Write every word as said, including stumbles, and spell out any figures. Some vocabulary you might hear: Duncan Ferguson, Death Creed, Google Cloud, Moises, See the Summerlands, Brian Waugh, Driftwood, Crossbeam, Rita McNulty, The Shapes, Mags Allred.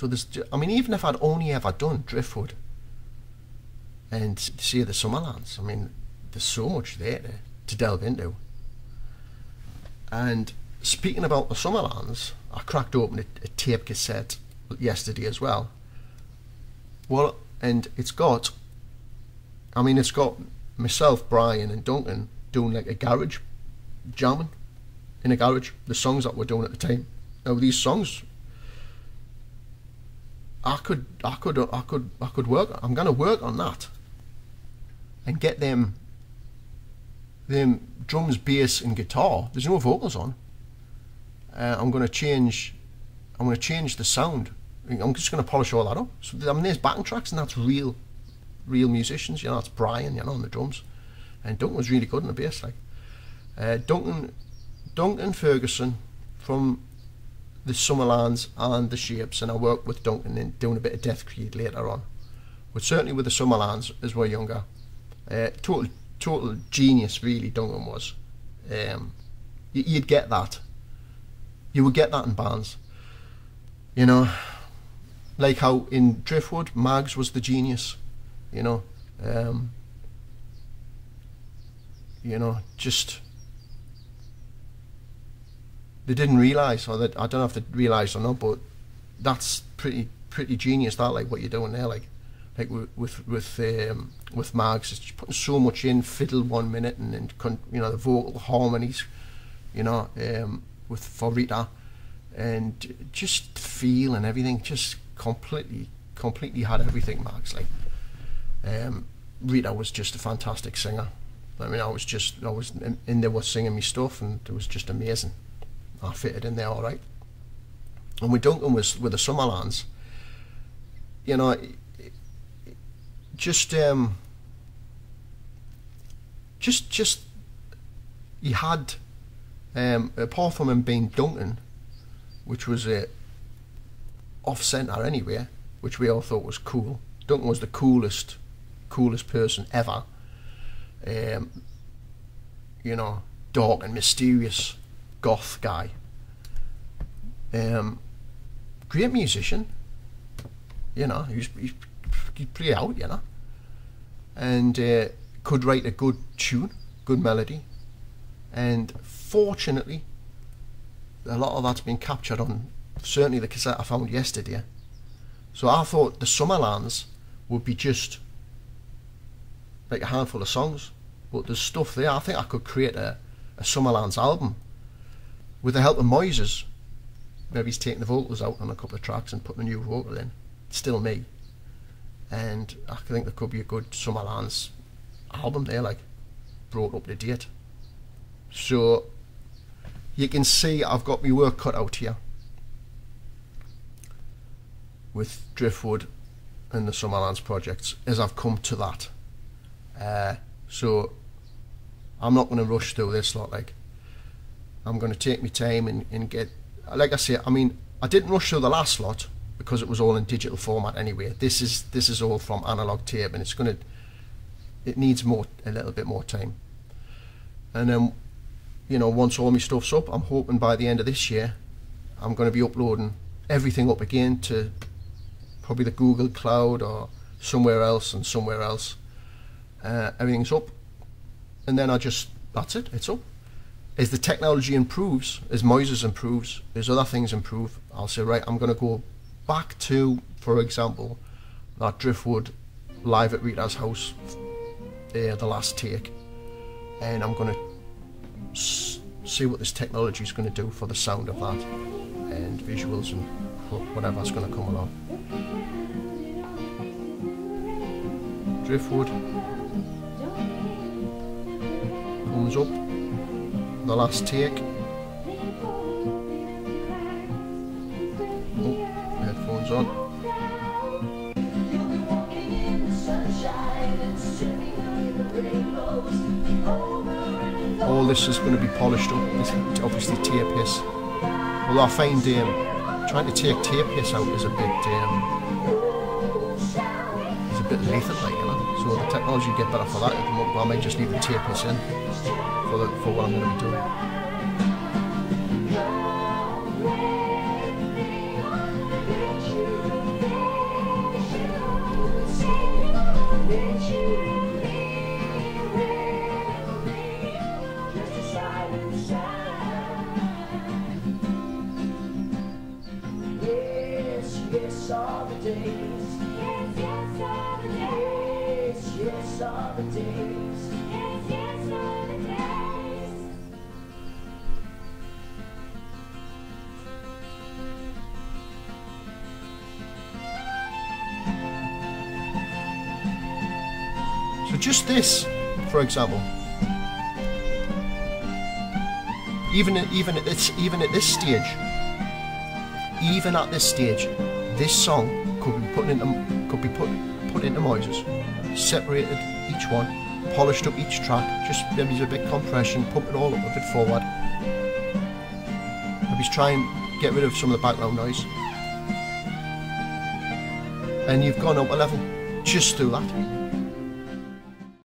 So there's, I mean, even if I'd only ever done Driftwood and See the Summerlands, I mean, there's so much there to, to delve into. And speaking about the Summerlands, I cracked open a, a tape cassette yesterday as well. Well, and it's got, I mean, it's got myself, Brian and Duncan doing like a garage jamming in a garage, the songs that we're doing at the time. Now these songs, I could, I could, I could, I could work. I'm gonna work on that and get them, them drums, bass, and guitar. There's no vocals on. Uh, I'm gonna change. I'm gonna change the sound. I'm just gonna polish all that up. So I mean, there's backing tracks, and that's real, real musicians. You know, that's Brian, you know, on the drums, and Duncan was really good on the bass. Like uh, Duncan, Duncan Ferguson from The Summerlands and The Shapes, and I worked with Duncan in doing a bit of Death Creed later on, but certainly with The Summerlands as we're younger. Uh, total, total genius, really. Duncan was. Um, you, you'd get that. You would get that in bands, you know, like how in Driftwood, Mags was the genius, you know, um, you know, just. They didn't realise, or that I don't know if they realised or not, but that's pretty pretty genius. That like what you're doing there, like like with with um, with Mags, it's putting so much in fiddle one minute, and then you know the vocal harmonies, you know, um, with for Rita, and just feel and everything, just completely completely had everything. Mags, like um, Rita was just a fantastic singer. I mean, I was just I was in, in there was singing me stuff, and it was just amazing. I fitted in there all right. And with Duncan was with The Summerlands, you know, it, it, just um, just just he had um, apart from him being Duncan, which was a uh, off centre anyway, which we all thought was cool. Duncan was the coolest, coolest person ever. Um, you know, dark and mysterious. Goth guy, um, great musician, you know, he, was, he he'd play out, you know, and uh, could write a good tune, good melody, and fortunately, a lot of that's been captured on certainly the cassette I found yesterday. So I thought The Summerlands would be just like a handful of songs, but there's stuff there. I think I could create a, a Summerlands album. With the help of Moises, maybe he's taking the vocals out on a couple of tracks and putting a new vocal in. It's still me, and I think there could be a good Summerlands album there, like brought up to date. So you can see I've got my work cut out here with Driftwood and the Summerlands projects as I've come to that. Uh, so I'm not going to rush through this lot, like. I'm going to take my time and, and get, like I say, I mean, I didn't rush through the last lot because it was all in digital format anyway. This is this is all from analog tape, and it's going to, it needs more a little bit more time. And then, you know, once all my stuff's up, I'm hoping by the end of this year, I'm going to be uploading everything up again to probably the Google Cloud or somewhere else and somewhere else. Uh, everything's up, and then I just, that's it, it's up. As the technology improves, as Moises improves, as other things improve, I'll say, right, I'm going to go back to, for example, that Driftwood live at Rita's house, uh, the last take, and I'm going to see what this technology is going to do for the sound of that, and visuals and whatever's going to come along. Driftwood comes up. The last take. Oh, headphones on. All this is going to be polished up. It's obviously tape hiss. Well, I find um, trying to take tape hiss out is a bit, um, it's a bit lethal, like, you know. So the technology will get better for that. I might just leave the tape hiss in. For, the, for what I'm going to be doing. Everything, yes, all the days. Yes, yes, all the days. Yes, yes, all the days. Yes, yes, all the days. So just this, for example. Even even at this even at this stage, even at this stage, this song could be put into could be put put into Moises, separated each one, polished up each track, just maybe a bit of compression, pump it all up a bit forward. Maybe try and get rid of some of the background noise, and you've gone up a level just through that.